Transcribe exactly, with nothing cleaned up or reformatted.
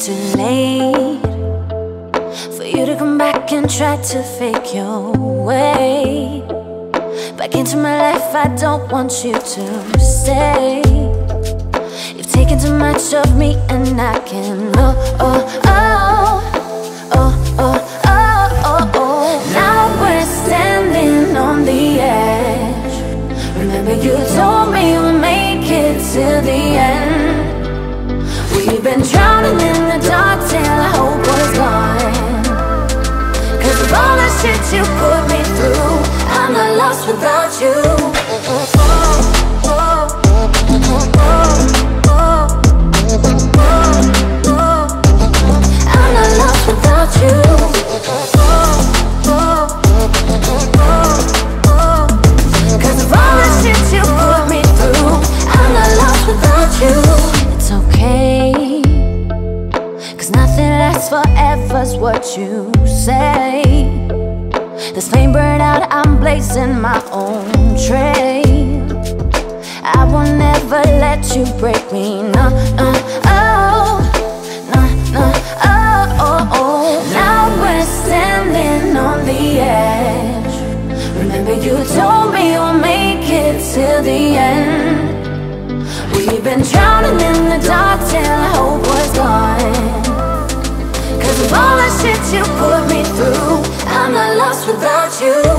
too late for you to come back and try to fake your way back into my life. I don't want you to stay. You've taken too much of me and I can oh, oh, oh, oh, oh, oh, oh, oh. Now we're standing on the edge. Remember you told me we'll make it till the end. We've been drowning in the dark till our hope was gone. 'Cause of all the shit you put me through, I'm not lost without you. Oh, oh, oh, oh, oh, oh, oh, oh. I'm not lost without you. Oh, oh, oh, oh. 'Cause of all the shit you put me through, I'm not lost without you. It's okay, forever's what you say. This flame burned out, I'm blazing my own trail. I will never let you break me, no, no, oh, no, no, oh, oh, oh. Now we're standing on the edge. Remember you told me we'll make it till the end. We've been drowning in the dark till our hope was gone. 'Cause of all the shit you put me through, I'm not lost without you.